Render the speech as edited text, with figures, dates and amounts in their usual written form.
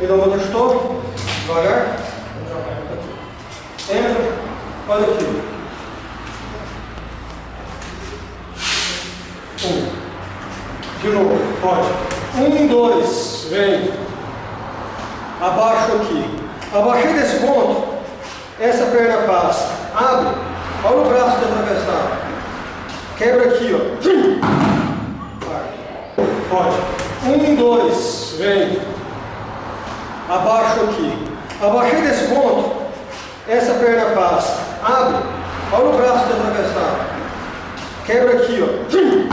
Переводы что? Вага. Enter. Полетели. De novo. Pode. 1, 2. Vem. Abaixo aqui. Abaixei desse ponto. Essa primeira passa. Abre. Olha o braço de atravessar. Quebra aqui, ó. Pode. 1, 2. Vem. Abaixo aqui. Abaixei desse ponto. Essa perna passa. Abre. Olha o braço de atravessar. Quebra aqui, ó.